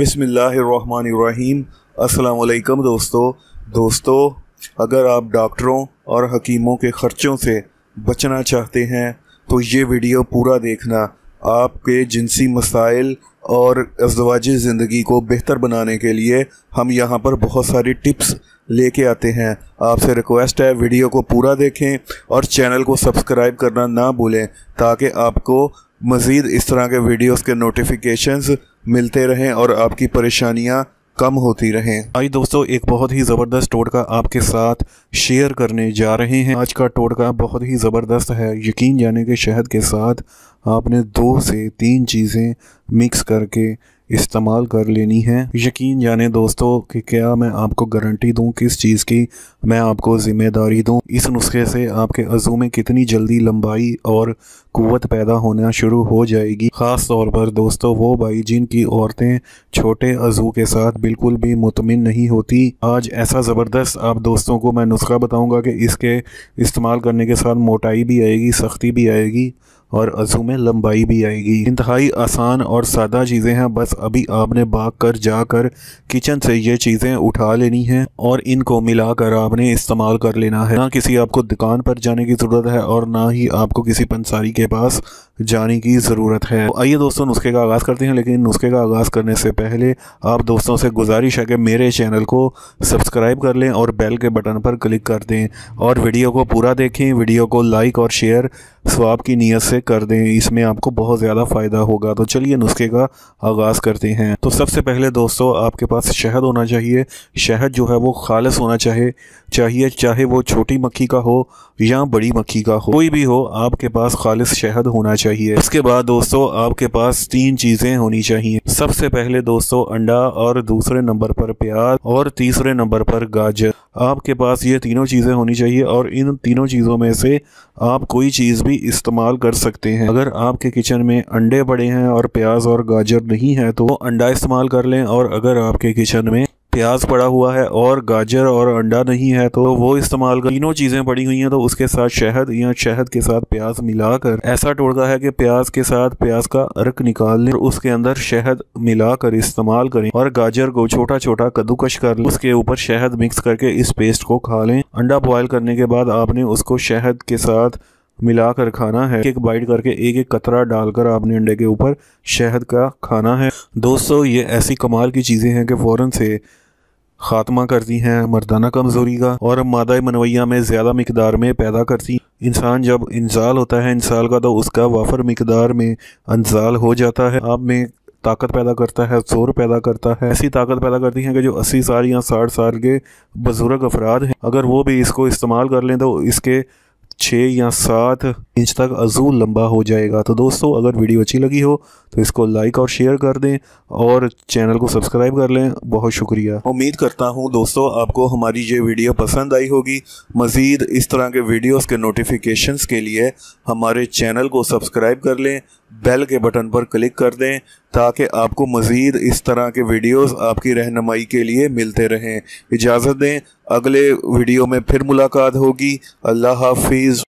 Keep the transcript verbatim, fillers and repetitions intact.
बिस्मिल्लाहिर्रहमानिर्रहीम। अस्सलाम वालेकुम दोस्तों दोस्तों अगर आप डॉक्टरों और हकीमों के ख़र्चों से बचना चाहते हैं तो ये वीडियो पूरा देखना आपके जिनसी मसाइल और अज़वाजी ज़िंदगी को बेहतर बनाने के लिए हम यहाँ पर बहुत सारी टिप्स लेके आते हैं। आपसे रिक्वेस्ट है वीडियो को पूरा देखें और चैनल को सब्सक्राइब करना ना भूलें ताकि आपको मज़ीद इस तरह के वीडियोस के नोटिफिकेशंस मिलते रहें और आपकी परेशानियां कम होती रहें। आज दोस्तों एक बहुत ही ज़बरदस्त टोटका आपके साथ शेयर करने जा रहे हैं। आज का टोटका बहुत ही ज़बरदस्त है। यकीन जाने के शहद के साथ आपने दो से तीन चीज़ें मिक्स करके इस्तेमाल कर लेनी है। यकीन जाने दोस्तों कि क्या मैं आपको गारंटी दूं किस चीज़ की, मैं आपको ज़िम्मेदारी दूं। इस नुस्खे से आपके अज़ू में कितनी जल्दी लंबाई और कुव्वत पैदा होना शुरू हो जाएगी। ख़ास तौर पर दोस्तों वो भाई जिनकी औरतें छोटे अज़ू के साथ बिल्कुल भी मुतमिन नहीं होती। आज ऐसा ज़बरदस्त आप दोस्तों को मैं नुस्खा बताऊँगा कि इसके इस्तेमाल करने के साथ मोटाई भी आएगी, सख्ती भी आएगी और अज़ू में लंबाई भी आएगी। इंतहाई आसान और सादा चीज़ें हैं। बस अभी आपने भाग कर जाकर किचन से ये चीज़ें उठा लेनी हैं और इनको मिलाकर आपने इस्तेमाल कर लेना है। ना किसी आपको दुकान पर जाने की ज़रूरत है और ना ही आपको किसी पंसारी के पास जाने की ज़रूरत है। तो आइए दोस्तों नुस्खे का आगाज़ करते हैं, लेकिन नुस्खे का आगाज़ करने से पहले आप दोस्तों से गुजारिश है कि मेरे चैनल को सब्सक्राइब कर लें और बेल के बटन पर क्लिक कर दें और वीडियो को पूरा देखें। वीडियो को लाइक और शेयर सवाब की नीयत से कर दें, इसमें आपको बहुत ज़्यादा फ़ायदा होगा। तो चलिए नुस्खे का आगाज़ करते हैं। तो सबसे पहले दोस्तों आपके पास शहद होना चाहिए। शहद जो है वो खालिस होना चाहे चाहिए चाहे वो छोटी मक्खी का हो या बड़ी मक्खी का हो, कोई भी हो आपके पास खालिस शहद होना चाहिए। इसके बाद दोस्तों आपके पास तीन चीज़ें होनी चाहिए। सबसे पहले दोस्तों अंडा और दूसरे नंबर पर प्याज और तीसरे नंबर पर गाजर। आपके पास ये तीनों चीज़ें होनी चाहिए और इन तीनों चीज़ों में से आप कोई चीज़ भी इस्तेमाल कर सकते हैं। अगर आपके किचन में अंडे पड़े हैं और प्याज और गाजर नहीं है तो अंडा इस्तेमाल कर लें, और अगर आपके किचन में प्याज पड़ा हुआ है और गाजर और अंडा नहीं है तो वो इस्तेमाल कर। तीनों चीज़ें पड़ी हुई हैं तो उसके साथ शहद या शहद के साथ प्याज मिलाकर, ऐसा टोटका है कि प्याज के साथ प्याज का अर्क निकाल लें और उसके अंदर शहद मिलाकर इस्तेमाल करें और गाजर को छोटा छोटा कद्दूकश कर लें, उसके ऊपर शहद मिक्स करके इस पेस्ट को खा लें। अंडा बॉयल करने के बाद आपने उसको शहद के साथ मिलाकर खाना है। एक बाइट करके एक एक कतरा डालकर आपने अंडे के ऊपर शहद का खाना है। दोस्तों ये ऐसी कमाल की चीज़ें हैं कि फ़ौरन से ख़ात्मा करती हैं मर्दाना कमज़ोरी का और मादा मनवैया में ज़्यादा मिकदार में पैदा करती। इंसान जब इंसाल होता है इंसाल का तो उसका वाफर मिकदार में इंसाल हो जाता है। आप में ताकत पैदा करता है, ज़ोर पैदा करता है। ऐसी ताकत पैदा करती है कि जो अस्सी साल या साठ साल के बुजुर्ग अफराद हैं अगर वो भी इसको इस्तेमाल कर लें तो इसके छः या सात इंच तक अज़ू लंबा हो जाएगा। तो दोस्तों अगर वीडियो अच्छी लगी हो तो इसको लाइक और शेयर कर दें और चैनल को सब्सक्राइब कर लें। बहुत शुक्रिया। उम्मीद करता हूं दोस्तों आपको हमारी ये वीडियो पसंद आई होगी। मज़ीद इस तरह के वीडियोस के नोटिफिकेशंस के लिए हमारे चैनल को सब्सक्राइब कर लें, बेल के बटन पर क्लिक कर दें ताकि आपको मज़ीद इस तरह के वीडियोस आपकी रहनुमाई के लिए मिलते रहें। इजाज़त दें, अगले वीडियो में फिर मुलाकात होगी। अल्लाह हाफिज़।